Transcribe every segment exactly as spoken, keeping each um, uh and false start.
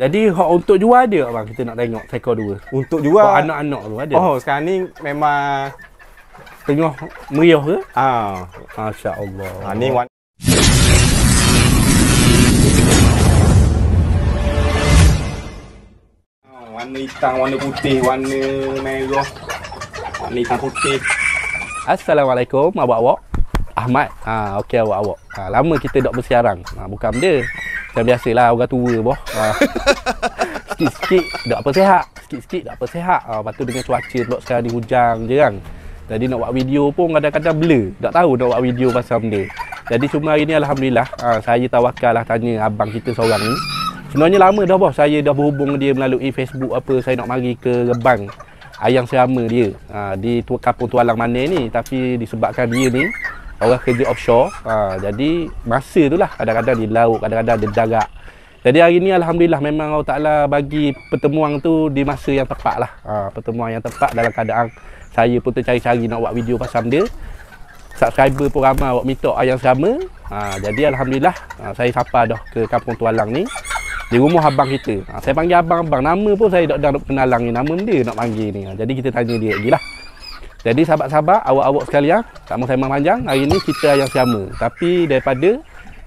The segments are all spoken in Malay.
Jadi hak untuk jual dia bang, kita nak tengok sekor dua. Untuk jual anak-anak tu ada. Oh, sekarang ni memang tengah meriah ke? Ah, masya-Allah. Ha ni warna. Oh, warna hitam, warna putih, warna merah. Warna hitam putih. Assalamualaikum abang-abang. Ahmad. Ha okey awak-awak. Ha lama kita dok bersiarang. Ha bukan dia. Macam biasalah orang tua boh. Ha. Sikit-sikit dak apa sihat. Sikit-sikit dak apa sihat. Ha lepas tu dengan cuaca pula sekarang ni hujan je kan. Jadi nak buat video pun kadang-kadang blur. Tak tahu nak buat video pasal benda. Jadi cuma hari ni alhamdulillah ha, saya tawakal lah tanya abang kita seorang ni. Sebenarnya lama dah boh saya dah berhubung dia melalui Facebook apa saya nak mari ke Gebang. Ayang serama dia ha, di Kampung Tualang Manir ni tapi disebabkan dia ni orang kerja offshore ha, jadi masa tu lah kadang-kadang di laut, kadang-kadang di darat. Jadi hari ni alhamdulillah memang Allah Ta'ala bagi pertemuan tu di masa yang tepat lah ha, pertemuan yang tepat dalam keadaan saya pun tercari-cari nak buat video pasal dia. Subscriber pun ramai awak minta ayang serama ha, jadi alhamdulillah ha, saya sampai dah ke Kampung Tualang ni di rumah abang kita ha, saya panggil abang-abang, nama pun saya dah kenalang ni, nama dia nak panggil ni ha, jadi kita tanya dia lagi lah. Jadi sahabat-sahabat, awak-awak sekalian, tak mahu saya memanjang, hari ni kita ayang serama. Tapi daripada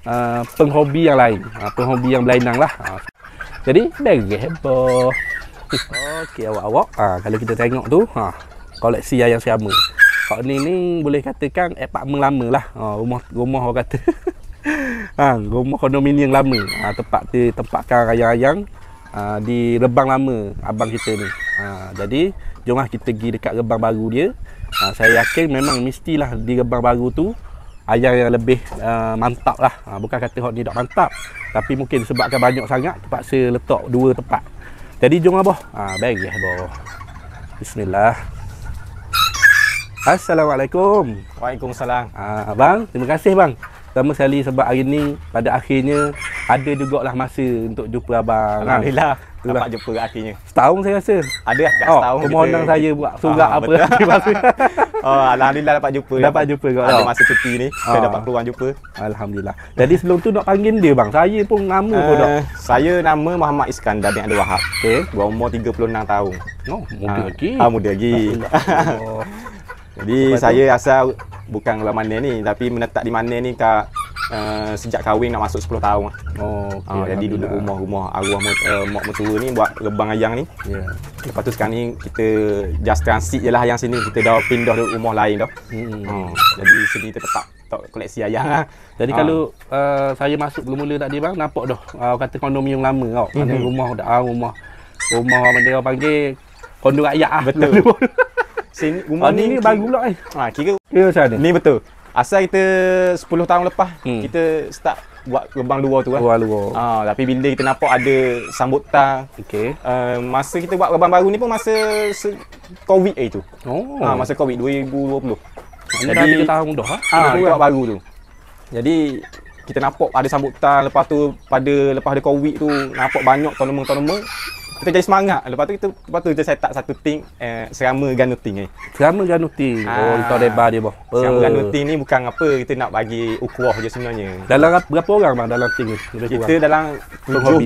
uh, penghobi yang lain, uh, penghobi yang berlainang lah. Uh. Jadi, bereh boh. Okey awak-awak, uh, kalau kita tengok tu, uh, koleksi ayang serama. Kak ni ni boleh katakan apartment lama lah, uh, rumah, rumah orang kata. uh, rumah kondominium lama, uh, tempat tu tempatkan ayang-ayang uh, di Rebang lama abang kita ni. Uh, jadi, jomlah kita pergi dekat Gebang Baru dia. Ha, saya yakin memang mestilah di Gebang Baru tu ayang yang lebih uh, mantap lah. Ha, bukan kata hot ni tak mantap, tapi mungkin sebabkan banyak sangat terpaksa letak dua tempat. Jadi jomlah boh. Ha baiklah boh. Bismillah. Assalamualaikum. Waalaikumsalam. Ha abang, terima kasih bang. Terima sekali sebab hari ni pada akhirnya ada jugalah masa untuk jumpa abang. Alhamdulillah. Dapat jumpa akhirnya. Setahun saya rasa. Ada lah kat oh, setahun. Permohonan saya buat surat ah, apa. oh, alhamdulillah dapat jumpa. Dapat, dapat jumpa kau. Ada masa cuti ni ah. Saya dapat peluang jumpa. Alhamdulillah. Jadi sebelum tu nak panggil dia bang. Saya pun nama uh, pun dah. Saya nama Muhammad Iskandar bin Abdul Wahab. Okey. Umur tiga puluh enam tahun. Oh, muda ah. lagi. Ah, muda lagi. Oh. Jadi saya asal bukan dalam Manir ni tapi menetap di Manir ni kat uh, sejak kahwin nak masuk sepuluh tahun. Oh okay, uh, jadi duduk rumah-rumah arwah uh, mak mertua ni buat Gebang ayang ni. Ya. Yeah. Lepas tu sekarang ni kita just transit je lah ayang sini, kita dah pindah duduk rumah lain dah. Hmm. Uh, jadi sini kita tetap koleksi ayang lah. Jadi uh. kalau uh, saya masuk mula-mula tadi bang nampak dah uh, kata kondominium lama tau. Mm -hmm. Rumah dah uh, rumah rumah benda orang panggil kondo rakyat ah. Betul. Sini rumah oh, ni, ni baru pula eh. Ha kira kira macam ni betul. Asal kita sepuluh tahun lepas hmm. kita start buat Gebang luar tu kan. Luar luar. Ha tapi bila kita nampak ada sambutan okey. Uh, masa kita buat Gebang baru ni pun masa Covid eh tu. Oh. Ha masa Covid dua ribu dua puluh. Jadi tiga tahun dah ah ha? Ha, buat baru tu. Jadi kita nampak ada sambutan lepas tu pada lepas ada Covid tu nampak banyak tournament-tournament. Kita jadi semangat. Lepas tu kita lepas tu kita set up satu team eh, serama ganuting ni. Eh. Serama ganuting. Oh, kita lebar dia boh. Serama ganuting ni bukan apa, kita nak bagi ukhuwah je sebenarnya. Dalam berapa orang bang dalam team ni? Kita dalam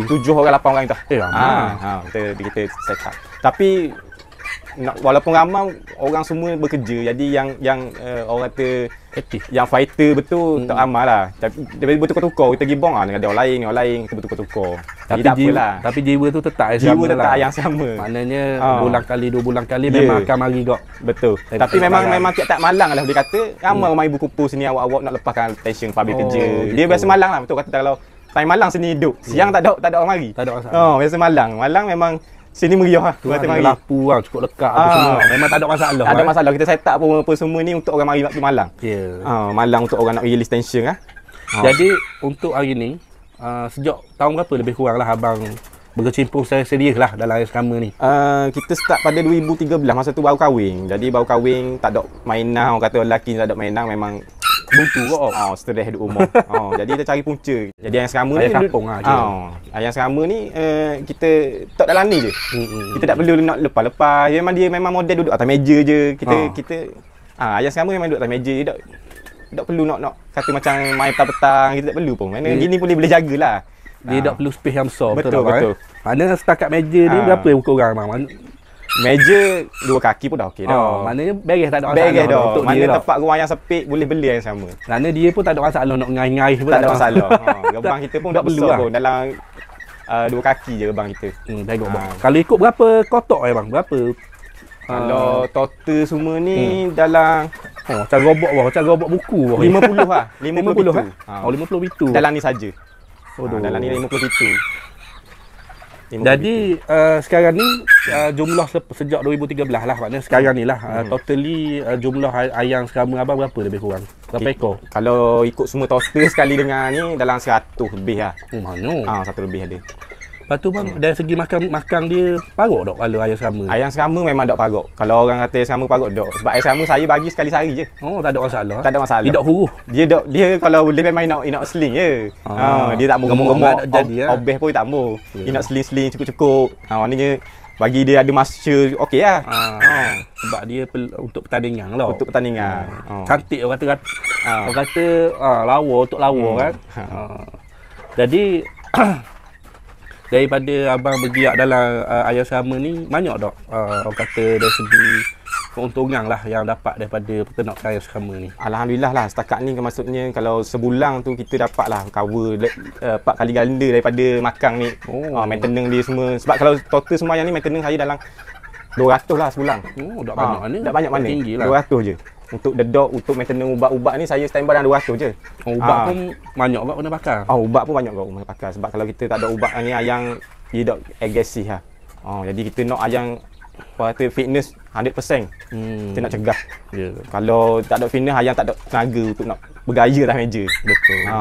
tujuh orang lapan orang dah. Eh, ah, kita kita set up. Tapi nak, walaupun ramai orang semua bekerja. Jadi yang yang uh, orang kata aktif, yang fighter betul hmm. tak amallah. Tapi dia bertukar-tukar, kita gibong ah dengan orang lain, orang lain kita bertukar-tukar. Tapi tak apalah. Tapi jiwa tu tetap jiwa tetap lah. Yang sama. Maknanya oh. bulan kali dua bulan kali yeah. memang akan mari gak. Betul. Tapi, Tapi memang malang. memang tiap-tiap malang lah boleh kata ramai hmm. main buku kupu sini awak-awak nak lepaskan tension public oh, kerja. Gitu. Dia biasa malang lah betul kata kalau time malang sini hidup. Siang yeah. tak ada tak ada orang mari. Tak ada orang. Oh biasa malang. Malang memang sini meriah lah. Tuan tengah lapu lah, cukup lekak ah. apa semua. Memang tak ada masalah. Tak ada masalah. Kita set up pun apa semua ni untuk orang mari waktu malang. Ya. Yeah. Ah, malang untuk orang nak release tension lah. Ah. Jadi, untuk hari ni, uh, sejak tahun berapa lebih kurang lah abang berkecimpung secara serius lah dalam ayang serama ni? Uh, kita start pada dua ribu tiga belas. Masa tu baru kahwin. Jadi, baru kahwin, tak ada mainan. Orang kata lelaki tak ada mainan memang buntu kok. Oh, stres duduk rumah. Oh, jadi kita cari punca. Jadi ayang serama ni kampung ah. Oh, ayang serama ni uh, kita tak dalam ni je. Mm-hmm. Kita tak perlu nak lepas-lepas. Memang dia memang model duduk atas meja je. Kita oh. kita ah ayang serama memang duduk atas meja je. Tak tak perlu nak nak kata macam main petang-petang. Kita tak perlu pun. Mana mm. gini boleh boleh jagalah. Dia tak perlu space yang besar. Betul, betul. betul. Eh? Mana setakat meja ni berapa yang buka orang, Mak? Meja dua kaki pun dah okey dah. Oh, maknanya beres tak ada masalah. Beres dah. Untuk mana tempat ruang yang sepik boleh beli yang sama. Kerana dia pun tak ada masalah nak ngaih-ngaih pun tak ada masalah. Ha, gerbang kita pun dah besar pun. Dalam uh, dua kaki je gerbang kita. Hmm, bagus bang. Kalau ikut berapa kotak eh bang? Berapa? Kalau uh, total semua ni hmm. dalam oh, macam robot bang, macam robot buku bang. lima puluh ah. lima puluh ah. Oh, lima puluh pintu. Dalam ni saja. Oh, ha, dalam ni lima puluh pintu. Jadi uh, sekarang ni uh, jumlah se sejak dua ribu tiga belas lah maknanya sekarang ni lah uh, hmm. totally uh, jumlah ay ayam serama abang berapa lebih kurang? Berapa ekor? Kalau ikut semua total sekali dengan ni dalam seratus lebih lah. Oh mana? Ah ha, satu lebih ada. Lepas tu bang, hmm. dari segi makan makan dia parok tak kalau ayam serama? Ayam serama memang tak parok. Kalau orang kata ayam serama parok tak. Sebab ayam serama saya bagi sekali sehari je. Oh, tak ada masalah. Tak ada masalah. Dia tak huru. Dia dok dia kalau boleh memang nak nak sling je. Ha, ah. ah, dia tak gemuk-gemuk jadi ah. Obes pun tak mau. Yeah. Nak sling-sling cukup-cukup. Ha, ah, maknanya bagi dia ada masa okeylah. Ha. Ah. Ah. Sebab dia untuk pertandingan lah. Untuk pertandingan. Hmm. Ah. Cantik orang kata. Ah. Orang kata ah, lawa untuk lawa hmm. kan. Ah. Jadi daripada abang bergiat dalam uh, ayam serama ni banyak tak uh, orang kata dari segi keuntungan lah yang dapat daripada peternak ayam serama ni? Alhamdulillah lah setakat ni maksudnya kalau sebulan tu kita dapat lah cover uh, empat kali ganda daripada makang ni. Oh. Uh, maintenance dia semua sebab kalau total semua yang ni maintenance saya dalam dua ratus lah sebulan. Oh, tak banyak uh, ni. Tak banyak mana. Tinggi lah. dua ratus je. Untuk dedok, untuk maintenance ubat-ubat ni saya standby dalam dua ratus je. Oh, ubat ha. pun banyak ubat kena bakar. Ah, oh, ubat pun banyak kau kena bakar sebab kalau kita tak ada ubat ni ayam dia tak agresif lah. Oh, jadi kita nak ayam kata fitness seratus peratus. Hmm. Kita nak cegah. Yeah. Kalau tak ada fitness ayam tak ada tenaga untuk nak bergaya dalam meja. Betul. Ha.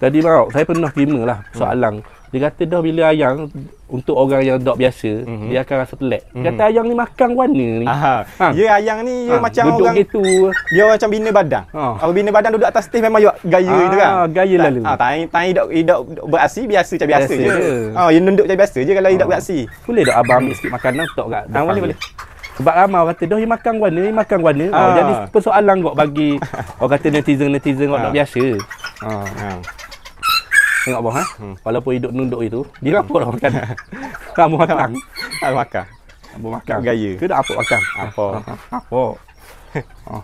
Tadi bang, saya pernah terima lah soalan. Hmm. Dia kata dah bila ayam untuk orang yang dog biasa, mm-hmm. dia akan rasa pelik. Mm-hmm. Kata ayam ni makan warna ni. Aha. Ha. Ya ayam ni dia ha. macam duduk orang gitu. Dia orang macam bina badan. Kalau ha. bina badan duduk atas stage memang gaya ha. gitu kan. Gaya lalu. Ah, ha. tai tai dok dok beraksi biasa macam biasa, biasa je. Ah, dia nunduk macam biasa je kalau ha. dok beraksi. Boleh tak abang ambil sikit makanan tok kat? Ha, boleh boleh. Sebab ramai orang kata, dah dia makan warna, dia makan warna. Ha. Ha. Jadi persoalan kok bagi orang kata netizen-netizen kok ha. dok biasa. Ha. ha. Tengok abang ha? hmm. Walaupun hidup nunduk itu dia lapor hmm. makan. Kamu makan. Aku makan. Kamu makan. Gaya. Ke dah apa makan? Apa? Apa? Oh.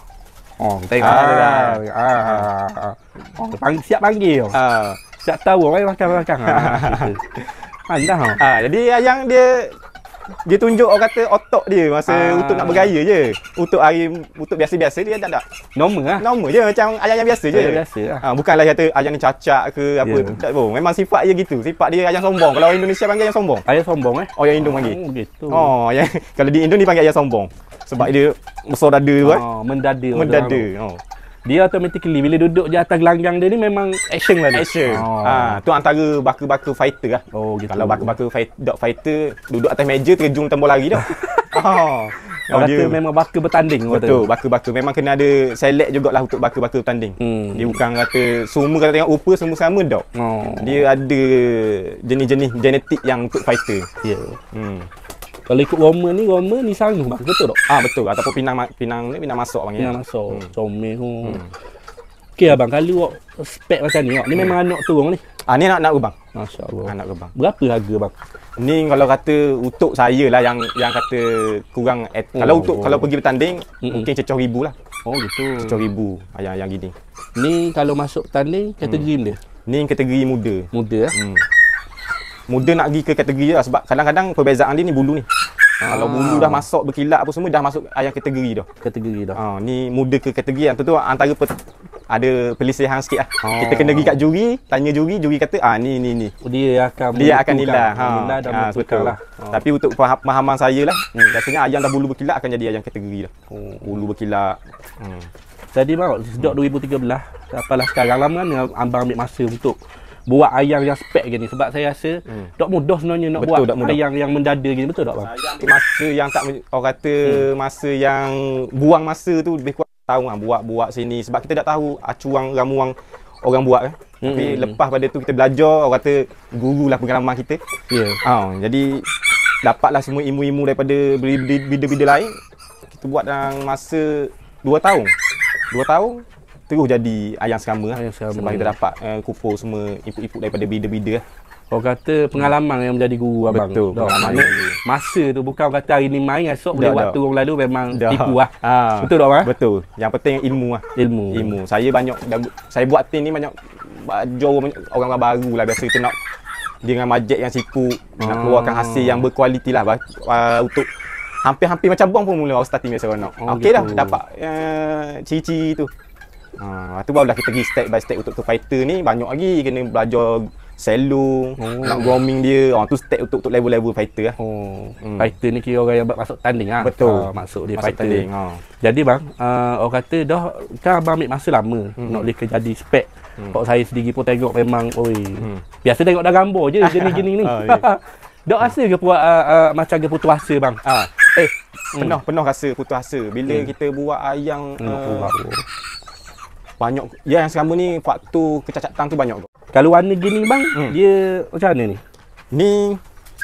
Oh, tengok. Ah. Ah. ah. Oh, panggil siap panggil. Ah. Siap tahu orang makan makan. Ha. Dah. Ah, jadi ayam dia dia tunjuk orang kata otak dia masa ah. untuk nak bergaya je. Untuk hari untuk biasa-biasa dia tak ada. Normal lah. Normal je macam ayam-ayam biasa je. Ayam biasa lah. Ha, bukanlah kata ayam ni cacak ke apa yeah. tak pun. Memang sifat dia gitu. Sifat dia ayam sombong. Kalau orang Indonesia panggil ayam sombong. Ayam sombong eh? Oh, yang Indon panggil. Oh, gitu. Oh, ayam, kalau di Indon dipanggil ayam sombong. Sebab dia besar dada tu eh. Oh, mendada. Mendada. Oh. Dia automatically bila duduk je atas gelanggang dia ni memang action lah dia. Action. Oh. Ha, tu antara bakar-bakar fighter lah. Oh, gitu. Kalau bakar-bakar fight, dog fighter duduk atas meja terjun tambah lari dah. Oh. Orang kata dia memang bakar bertanding. Betul, bakar-bakar. Memang kena ada select jugalah untuk bakar-bakar bertanding. Hmm. Dia bukan kata semua kalau tengok rupa semua sama dog. Oh. Dia ada jenis-jenis genetik yang untuk fighter. Ya. Yeah. Hmm. Kalau ikut warmer ni, warmer ni sanggup bang. Betul tak? Ah betul. Ataupun pinang pinang ni pinang masuk bang. Pinang masuk. Hmm. Comel tu. Hmm. Okey abang, kalau spek macam ni, ni hmm. memang anak turun ni. Ah ni nak nak ke bang. Masya-Allah. Anak ke bang. Berapa harga bang? Ni kalau kata untuk saya lah yang yang kata kurang at, oh. kalau untuk kalau pergi bertanding mm-mm. mungkin cecah ribu lah. Oh gitu. Cecah ribu ayam yang gini. Ni kalau masuk bertanding kategori hmm. dia. Ni kategori muda. Muda eh. Hmm. Muda nak pergi ke kategori lah sebab kadang-kadang perbezaan dia ni bulu ni. Ah. Kalau bulu dah masuk berkilat apa semua dah masuk ayam kategori dah. Kategori dah. Ah, ni muda ke kategori yang tu, tu antara per, ada perselisihan sikitlah. Ah. Kita kena pergi kat juri, tanya juri, juri kata ah ni ni ni. Dia akan dia akan nilai. Ha. Nilai dah ha, betullah. Ah. Tapi untuk pemahaman saya lah, hmm. rasanya ayam dah bulu berkilat akan jadi ayam kategori dah. Oh. Bulu berkilat. Hmm. Jadi bang, sejak dua ribu tiga belas apalah sekarang lama ni abang ambil masa untuk buat ayam yang spek gini sebab saya rasa hmm. tak mudah sebenarnya nak betul, buat ayam yang mendada gini betul tak bang? Masa yang tak orang kata hmm. masa yang buang masa tu lebih kurang tahu ah buat-buat sini sebab kita tak tahu acuang ramuang orang buat kan. Hmm. Tapi hmm. lepas pada tu kita belajar orang kata gurulah pengalaman kita. Ya. Yeah. Oh, jadi dapatlah semua ilmu-ilmu daripada bida-bida lain. Kita buat dalam masa dua tahun. dua tahun terus jadi ayam serama, ayam serama sebab kita dapat uh, kumpul semua iput-iput daripada bida-bida Kau kata pengalaman yang menjadi guru abang. Betul. Dah, maknanya masa tu bukan kata hari ni main, esok boleh waktu orang lalu memang dah. Tipu lah. Ha. Betul tak abang? Betul. Yang penting ilmu lah. Ilmu. Ilmu. Saya banyak, saya buat team ni banyak jauh orang-orang baru lah. Biasa kita nak dengan majek yang siku, ha. Nak keluarkan hasil yang berkualiti lah. Uh, untuk hampir-hampir macam bang pun mula awal starting biasa orang nak. Oh, Okey gitu. Dah, dapat uh, ciri-ciri tu. Ha, tu barulah kita pergi step by step untuk tu fighter ni banyak lagi kena belajar selo, oh. Nak grooming dia. Ha, tu step untuk untuk level-level fighter lah. Oh. Hmm. Fighter ni kira orang yang masuk tanding lah. Betul. Ha, masuk dia masuk fighter. Tanding, ha. Jadi bang, uh, orang kata dah kan abang ambil masa lama hmm. nak dia jadi spek. Hmm. Pak saya sendiri pun tengok memang oi. Hmm. Biasa tengok dah gambar je jenis-jenis ni. Oh, yeah. Dah rasa ke puas uh, uh, macam ke putus asa bang? Ha. Eh, hmm. penuh penuh rasa putus asa bila hmm. kita buat ayang hmm. uh, banyak ya yang selama ni faktor kecacatan tu banyak. Kalau warna gini bang, hmm. dia macam mana ni? Ni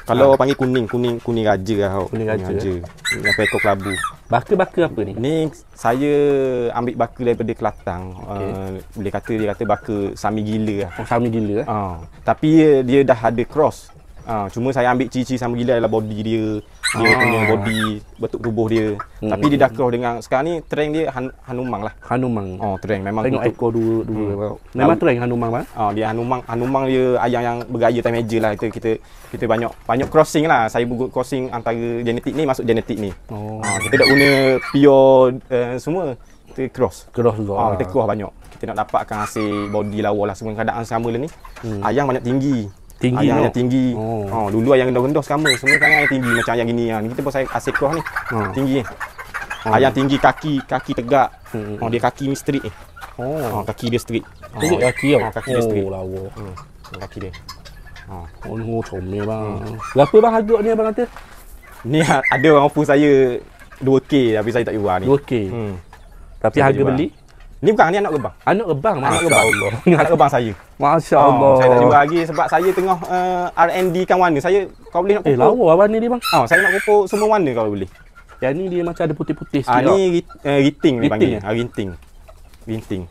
kalau ha. Panggil kuning, kuning kuning raja lah. Kuning raja. Kuning raja. Yang ekor kelabu. Baka-baka apa ni? Ni saya ambil baka daripada Kelantan. Okay. Uh, boleh kata dia kata baka sami gila lah. Oh, sami gila eh. Uh, tapi dia, dia dah ada cross. Uh, cuma saya ambil ciri-ciri sami gila adalah body dia. Dia ah. punya body, bentuk tubuh dia. Hmm. Tapi dia dah cross dengan sekarang ni trend dia han, Hanumang lah. Hanumang. Oh, trend memang tengok ekor dua dua. Hmm. Memang trend Hanumang bang. Oh, dia Hanumang, Hanumang dia ayam yang bergaya time major lah. Kita kita kita banyak banyak crossing lah. Saya buat crossing antara genetik ni masuk genetik ni. Oh. Uh, kita tak guna pure uh, semua. Kita cross. Cross juga. Oh, kita cross banyak. Kita nak dapatkan hasil body lawa lah semua keadaan sama lah ni. Hmm. Ayam banyak tinggi. Tinggi ayam no? Yang tinggi. Oh. Oh, dulu ayam rendah-rendah sama. Semua sekarang ayam tinggi macam ayam gini. Ha, ni kita pun saya asyik cross ni. Oh. Tinggi ni. Oh. Ayam tinggi kaki, kaki tegak. Hmm. Oh, dia kaki ni straight ni. Oh. Oh, kaki dia straight. Oh. Tegak kaki dia. Oh, kaki dia straight. Oh, lawa. Hmm. Kaki dia. Ha. Oh, oh comel bang. Hmm. Berapa bang harga ni abang kata? Ni ada orang offer saya dua K tapi saya tak jual ni. dua K. Hmm. Tapi saya harga jual. Beli? Ni bukan, ni anak rebang. Anak rebang, anak rebang. Anak rebang saya. Masya-Allah. Oh, saya tak jumpa lagi sebab saya tengah uh, R and D kan warna. Saya kau boleh nak pupuk. Eh, lawa warna ni dia bang. Oh, saya nak pupuk semua warna kalau boleh. Yang ni dia macam ada putih-putih sikit. Ah, ni uh, riting dia panggil. Ah, riting. Riting.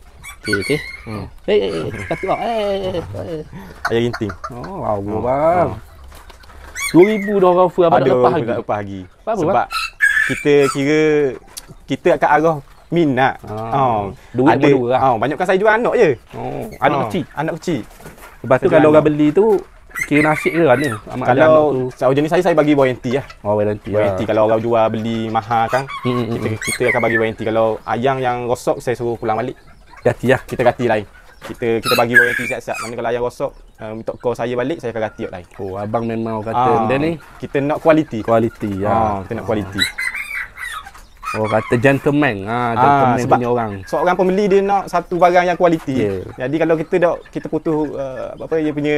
Okey, okey. Hmm. Eh, eh, eh, satu bang. Eh, eh. Ayam riting. Oh, lawa oh, bang. Oh. dua ribu dah orang offer abang nak lepas lagi. Lepas lagi. Sebab kita kira kita akan arah minat. Ah. Oh, dua ada dua lah. Oh, banyak kan saya jual anak je. Oh, anak oh. kecil, anak kecil. Lepas tu kalau anak. Orang beli tu kira nasib ke kan? Amat kalau kalau jenis saya saya bagi warranty lah. Oh, warranty. Warranty lah. Kalau orang jual beli mahal kan, hmm, kita, hmm. kita akan bagi warranty. Kalau ayam yang rosak saya suruh pulang balik. Ganti lah, kita ganti lain. Kita kita bagi warranty siap-siap. Mana kalau ayam rosak, um, minta call saya balik, saya akan ganti lain. Oh, abang memang kata benda ah, ni kita nak kualiti. Kualiti ah. ah, kita nak kualiti. Ah. Oh, kata gentleman. Ha, gentleman ah, punya orang. Seorang pembeli dia nak satu barang yang kualiti. Yeah. Jadi kalau kita dah kita putus uh, apa dia punya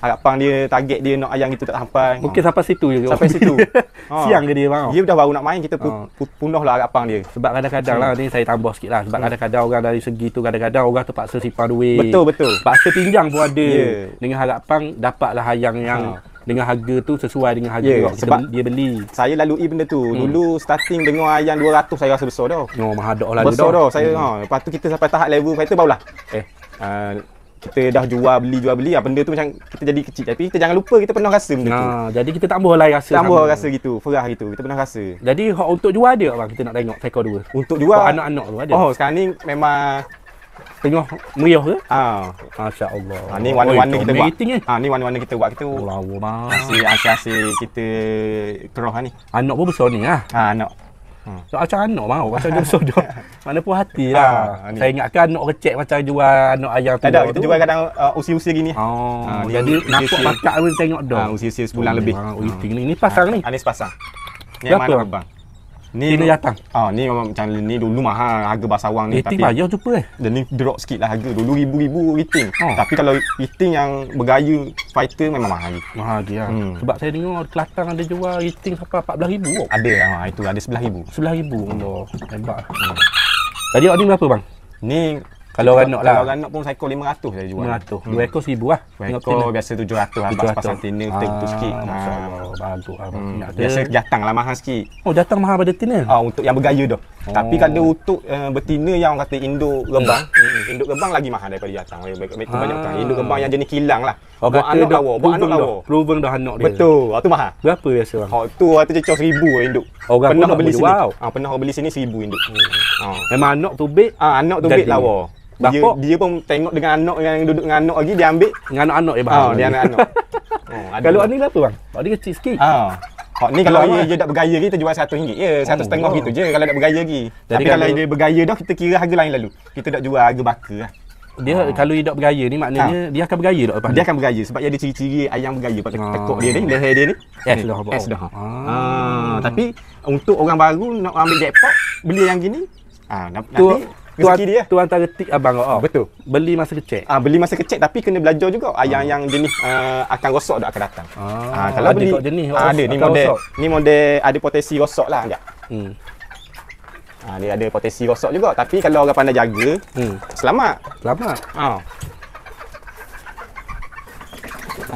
harapan dia, target dia nak ayam itu tak sampai. Mungkin oh. sampai situ je. Sampai situ. oh. Siang ke dia bang. Dia dah baru nak main kita oh. punahlah harapan dia. Sebab kadang-kadang lah ni saya tambah sikitlah sebab hmm. kadang-kadang orang dari segi tu kadang-kadang orang terpaksa simpan duit. Betul betul. Paksa pinjam pun ada. Yeah. Dengan harapan dapatlah ayam yang oh. dengan harga tu sesuai dengan harga yeah, sebab dia beli. Saya lalui benda tu. Hmm. Dulu starting dengan ayam dua ratus saya rasa besar dah. Oh, mahal dah lalu dah. Besar dah saya. Hmm. Ha, lepas tu kita sampai tahap level fighter barulah. Eh, uh, kita dah jual beli jual beli ah benda tu macam kita jadi kecil tapi kita jangan lupa kita pernah rasa benda nah, tu. Jadi kita tambah lain rasa. Tambah sama. Rasa gitu, ferah gitu. Kita pernah rasa. Jadi hak untuk jual dia bang kita nak tengok sekor dua. Untuk jual anak-anak tu ada. Oh, sekarang ni memang tengok meriah ke? Ha. Masya-Allah. Ha ni warna-warna kita buat. Eh? Ha ni warna-warna kita buat kita. Oh lawa bang. Asyik-asyik kita keroh ni. Anak pun besar ni ah. Ha anak. Hmm. So macam anak mau macam dia besar dah. Mana pun hatilah. Ha, saya ingatkan anak kecek macam jual anak ayam tu. Tak kita jual kadang uh, usia-usia gini. Oh. Ha jadi nampak bakak pun tengok dah. Ha usia-usia sebulan lebih. Ha ini ni pasang ni. Anis pasang. Ni mana bang? Ni kena datang. Ah, ni memang macam ni dulu mahal harga basawang ni tapi bayar jumpa eh. Dan ni drop sikitlah harga. Dulu ribu-ribu riting. Oh. Tapi kalau riting yang bergaya fighter memang mahal. Mahal dia. Hmm. Sebab saya dengar Kelantan ada jual riting sampai empat belas ribu. Ada ah ha, itu ada sebelas ribu. sebelas ribu. Allah, hebat. Hmm. Tadi awak ni berapa bang? Ni kalau orang nak lah. Kalau orang nak pun cycle lima ratus saya jual. lima ratus. Hmm. Dua ekor seribu lah. Dua ekor biasa tujuh ratus, tujuh ratus. Abang pasang tiner, kita butuh sikit. Masya-Allah. bantu hmm. Biasa jatang lah mahal sikit. Oh, jatang mahal pada betina? Ah, untuk yang bergaya dah. Oh. Tapi kalau untuk uh, betina yang orang kata induk rebang, induk rebang lagi mahal daripada jatang. Itu banyak kan. Induk rebang yang jenis kilang lah. Oh, buat anak lawa, buat anak lawa. Proven dah anak dia. Betul. Ah, tu mahal. Berapa biasa bang? Oh, tu ah tu cecah seribu induk. Orang pernah beli sini. Ah, pernah beli sini seribu induk. Ah. Memang anak tubik, ah anak tubik lawa. Dia, dia pun tengok dengan anak yang duduk dengan anak lagi, dia ambil dengan anak-anak dia bahang. Oh, dia anak-anak. Oh, kalau ni berapa bang? Kalau ni kecil sikit. Ha. Oh. Ni kalau dia, dia tak bergaya kita jual seratus ringgit je, seratus setengah oh, gitu je kalau tak bergaya lagi. Jadi tapi kalau, kalau dia bergaya dah kita kira harga lain lalu. Kita tak jual harga bakarlah. Dia ha. Kalau dia tak bergaya ni maknanya ha. Dia akan bergaya tak lepas. Dia akan bergaya sebab dia ada ciri-ciri ayam bergaya kat ha. Tekuk dia ni, leher dia ni. Yes dah. Yes dah. Ha. Tapi untuk orang baru nak ambil jackpot beli yang gini, ah nanti tuan, dia. Tuan antara tik abang kau. Oh, betul. Beli masa kecil. Ah, beli masa kecil tapi kena belajar juga. Ah, yang yang jenis uh, akan rosak tak akan datang. Ah, ah kalau ada beli jenis ah, ada ni model. Rosak. Ni model ada potensi rosaklah dia. Hmm. Ah, dia ada potensi rosak juga tapi kalau orang pandai jaga, hmm. selamat. Selamat. Ah.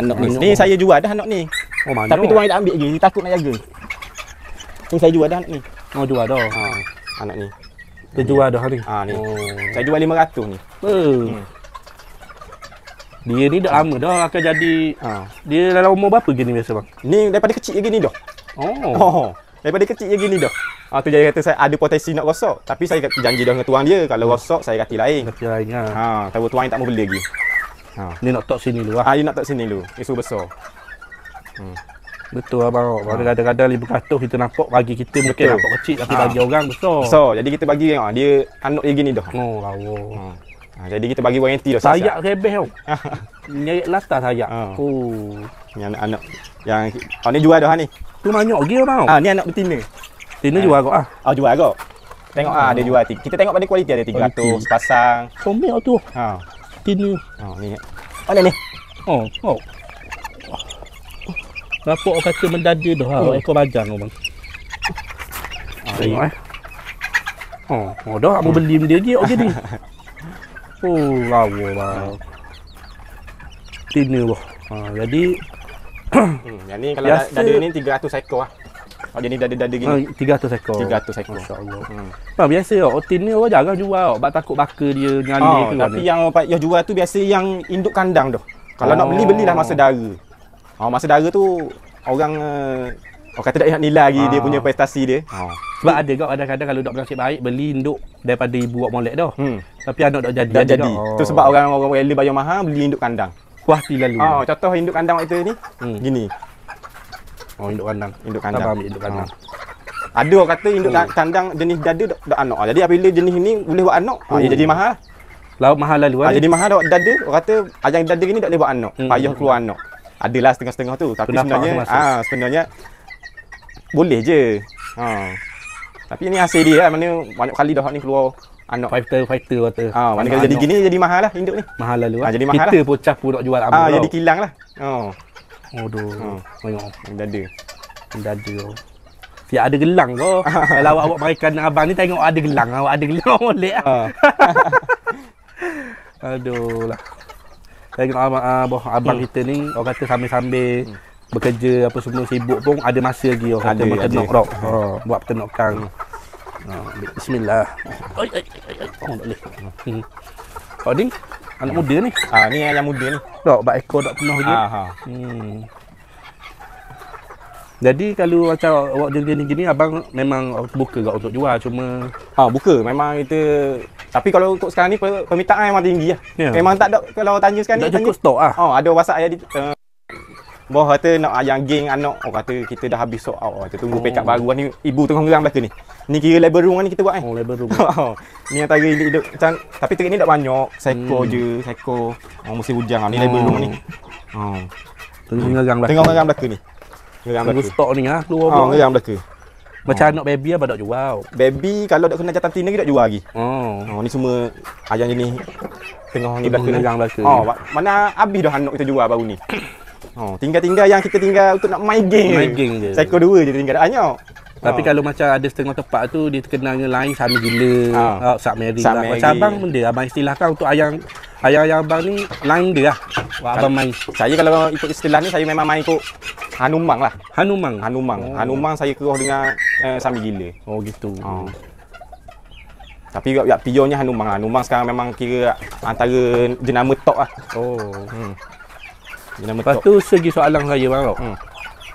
Anak ni. Ni saya jual dah anak ni. Oh, mana? Tapi tuan tak ambil lagi, takut nak jaga. Ni saya jual dah anak ni. Mau oh, jual dah. Ha, anak ni. Dia jual dah ni. Ha ni. Oh. Saya jual lima ratus ni. Uh. Hmm. Dia ni dah lama dah akan jadi ha. Dia dalam umur berapa gini biasa bang? Ni daripada kecil lagi ni dah. Oh. Oh. Daripada kecil lagi ni dah. Ah tu jadi kata saya ada potensi nak rosak, tapi saya janji dah dengan tuan dia kalau rosak saya ganti lain. Ganti lain ha. Ha, tahu tuan tak mau beli lagi. Ha. Dia nak tok sini dulu ah. Ha, dia nak tok sini dulu. Isu besar. Hmm. Betul abang. Kadang-kadang lima ratus kita nampak bagi kita mungkin nampak kecil tapi bagi orang besar. Besar. Jadi kita bagi tengok dia anak dia gini dah. Oh, lawa. Ha. Jadi kita bagi warranty dah. Sayak rebeh tau. Nyeret latar sayak. Oh. Ni anak-anak yang kau ni jual dah ni. Tu banyak lagi abang. Ah, ni anak betina. Betina jual kau ah. Ah, jual kau. Tengok ah dia jual. Kita tengok pada kualiti ada tiga ratus sepasang. Comel tu. Ha. Betina. Ha ni. Oh ni ni. Oh, kau. Nampak orang kata mendada dah ha, oh. Ekor bajang bang. Ah, tengok eh. Oh, oh dah aku hmm. beli benda dia okey ni. Oh, lawa lah. Tina bah. Ha, jadi hmm, yang ni kalau biasa, dada ni tiga ratus ekor lah. Oh, jadi dada-dada gini. tiga ratus ekor. tiga ratus ekor. Masya-Allah. Hmm. Nah, biasa oh, tina oh jarang jual oh, bab takut bakar dia nyali oh, tu. Tapi yang yang jual tu biasa yang induk kandang tu. Kalau oh. nak beli belilah masa dara. Oh, masa dara tu orang uh, orang kata tak nilai lagi ha. Dia punya prestasi dia. Ha. Sebab hmm. ada kau kadang-kadang kalau dok nasib baik beli induk daripada ibu buat molek dah. Hmm. Tapi anak dok jadi. Dah jadi. Oh. Tu sebab orang-orang rela bayar mahal beli induk kandang. Wah, lalu. Oh, contoh induk kandang waktu ni hmm. gini. Oh, induk kandang. Induk kandang. Ambil induk kandang. Ha. Ada orang kata induk hmm. kandang jenis dada dok anak. Jadi apabila jenis ni boleh buat anak, hmm. ha, jadi mahal. Laut mahal lalu. Ha, jadi mahal dok dada, orang kata ajang dada gini tak boleh buat anak. Hmm. Payah keluar anak. Adalah setengah-setengah tu tapi pendapat sebenarnya ah sebenarnya boleh je. Ha. Tapi ni hasil dia lah, mana banyak kali dah ni keluar anak fighter fighter kata. Ha, mana kali jadi gini jadi mahal lah induk ni. Mahal lalu. Ha, jadi mahal. Kita lah. Pun capu nak jual ambo. Ah, jadi kilang lah. Ha. Oh doh. Tengok dada. Dada. Siap ada gelang kau. Kalau awak-awak marikan abang ni tengok ada gelang, awak ada gelang boleh ah. Aduh lah. Saya kena abang, abang, abang hmm. kita ni, orang kata sambil-sambil hmm. bekerja apa semua sibuk pun ada masa lagi orang ada, kata bertenok rock. Ha, buat pertenokan. Ha, bismillah. Oi oi oi. Oh, tak boleh. Hmm. Oh, ni anak muda ni. Ha, ni yang, yang muda ni. Dok, bak ekor tak penuh lagi. Ha, ha. Hmm. Jadi kalau macam awak jenis gini abang memang buka tak untuk jual cuma ha buka memang kita tapi kalau untuk sekarang ni permintaan memang tinggi lah. Yeah. Memang tak ada kalau tanya sekarang tak ni cukup stok ah. Oh ada WhatsApp ayah di uh, boh kata nak ayang geng anak oh kata kita dah habis sold out oh, kita tunggu oh. Pack up baru ni ibu tengah gerang belaka ni. Ni kira label room ni kita buat kan. Oh label room. Ni antara hidup macam tapi terik ni tak banyak sekor hmm. je sekor oh, musim hujan ni oh. Label room ni. Oh. Tengah gerang belaka. Tengah gerang belaka ni. Tunggu stok ni lah keluar oh, belakang belakang macam oh. Anak baby apa tak jual baby kalau tak kena jatan tina lagi tak jual lagi oh, oh ni semua ayam jenis tengah ni belakang belakang oh mana habis dah anak kita jual baru ni oh tinggal-tinggal yang kita tinggal untuk nak main game main game je sekor dua je tinggal dah banyak Tapi oh. kalau macam ada setengah tempat tu dia terkenalnya lain sama gila. Oh. Oh, sak meri lah. Macam abang benda abang istilahkan untuk ayang ayang-ayang abang ni lain dia lah. Wah, abang main. Saya kalau ikut istilah ni saya memang main ikut Hanumang lah. Hanumang. Hanumang. Oh. Hanumang saya keruh dengan eh, sama gila. Oh gitu. Oh. Tapi yak pionya Hanumang. Hanumang sekarang memang kira antara jenama tok lah. Oh. Hmm. Jenama tok. Lepas tu segi soalan saya bang. Hmm.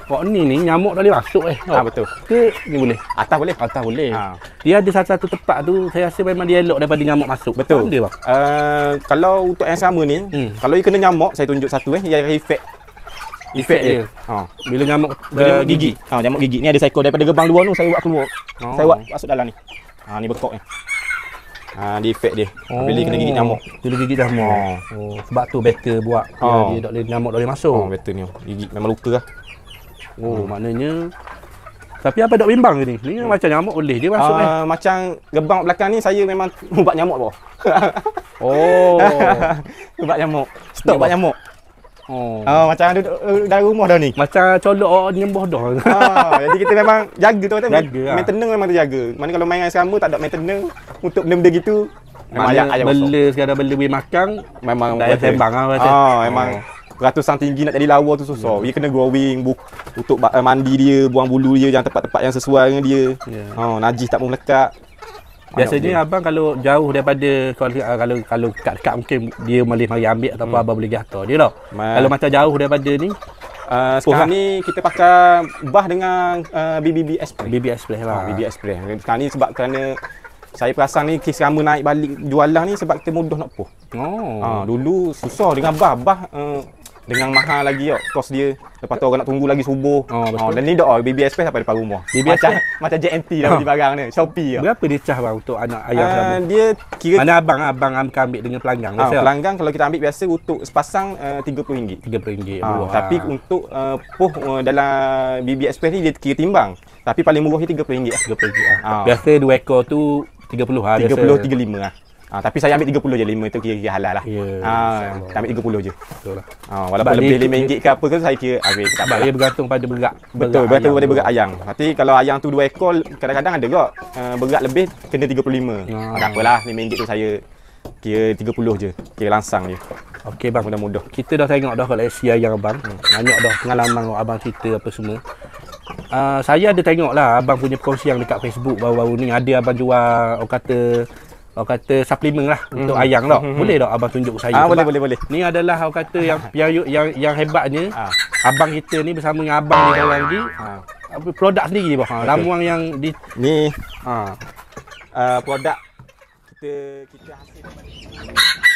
Kok ni ni nyamuk tak boleh masuk eh. Ha, betul. Ke ni boleh. Atas boleh. Atas boleh. Ha. Dia ada satu-satu tempat tu saya rasa memang dia elok daripada nyamuk masuk. Betul. Dia bang. Uh, kalau untuk yang sama ni, hmm. kalau dia kena nyamuk saya tunjuk satu eh yang efek Efek dia. Ha. Bila nyamuk bila uh, gigi. gigi. Ha, nyamuk gigi ni ada seekor daripada gerbang luar tu saya buat keluar. Oh. Saya buat masuk dalam ni. Ha, ni bekok ni. Ha, dia efek dia. Oh. Bila kena gigit nyamuk. Bila gigit nyamuk. Oh. Oh. Sebab tu better buat. Oh. Dia tak boleh nyamuk tak boleh masuk. Oh, better ni. Gigit memang luka lah. Oh, hmm. maknanya. Tapi apa dok bimbang ni? Ni hmm. macam nyamuk boleh dia masuk uh, eh. Macam gerbang belakang ni saya memang ubat nyamuk apa. Oh. Ubat nyamuk. Stop ubat nyamuk. Oh. Oh, macam duduk dalam rumah dah ni. Macam colok nyembah dah. Oh, jadi kita memang jaga tu kata. Maintenance memang terjaga. Mana kalau main serama tak ada maintenance untuk benda-benda gitu. Memang ayam ayam masuk. Bela sekadar bela boleh makan memang dah sembang ah macam. Oh, memang ratusan tinggi nak jadi lawa tu susah. Yeah. Dia kena growing buk, untuk uh, mandi dia, buang bulu dia yang tempat-tempat yang sesuai dengan dia. Yeah. Oh, najis tak mau melekat. Biasanya abang kalau jauh daripada kalau kalau dekat-dekat mungkin dia boleh mari ambil atau hmm. abang boleh gatal dia lah. Kalau macam jauh daripada ni uh, sekarang oh, ni kita pakai bah dengan uh, B B B spray. B B B spray lah. Oh, B B B spray. Sekarang ni sebab kerana saya perasan ni kes serama naik balik jualan ni sebab kita mudah nak puh. Oh. Uh, dulu susah dengan bah bah uh, dengan mahal lagi tau kos dia. Lepas tu orang nak tunggu lagi subuh. Oh, oh, dan ni dak B B Express sampai depan rumah. B B macam macam J M T dah beli barang ni. Shopee ah. Berapa dia cah bang untuk anak ayam uh, serama? Dia kira mana abang abang ambil dengan pelanggang. Oh, pelanggang kalau kita ambil biasa untuk sepasang uh, tiga puluh ringgit. tiga puluh ringgit. Oh, ha. Tapi untuk uh, puh uh, dalam B B Express ni dia kira timbang. Tapi paling murah dia tiga puluh ringgit. tiga puluh ringgit. Ah. Oh. Biasa dua ekor tu tiga puluh ah. tiga puluh tiga puluh lima ah. Ha, tapi saya ambil tiga puluh je, lima tu kira-kira halal lah. Yeah, ha, kita ambil tiga puluh je. Betul lah. Ha, walaupun sebab lebih RM lima ke apa ke saya kira ambil tak apa. Dia bergantung pada berak. Betul, bergantung pada berak ayam. Tapi kalau ayam tu dua ekor kadang-kadang ada gak uh, berak lebih kena tiga puluh lima. Ha. Tak apalah, RM lima tu saya kira tiga puluh je. Kira langsang je. Okey bang, mudah-mudah. Kita dah tengok dah koleksi ayam abang. Hmm. Banyak dah pengalaman abang cerita apa semua. Uh, saya ada tengok lah abang punya perkongsian dekat Facebook baru-baru ni ada abang jual orang kata Orang kata suplemen lah mm-hmm. untuk ayam tau. Mm-hmm. Boleh tak abang tunjuk saya? Ah, boleh boleh boleh. Ni adalah orang kata yang yang yang, yang hebatnya. Ah. Abang kita ni bersama dengan abang ni kawan ni. Ah. Produk sendiri bah. Okay. Ramuan yang di ni ah. Uh, produk kita kita hasil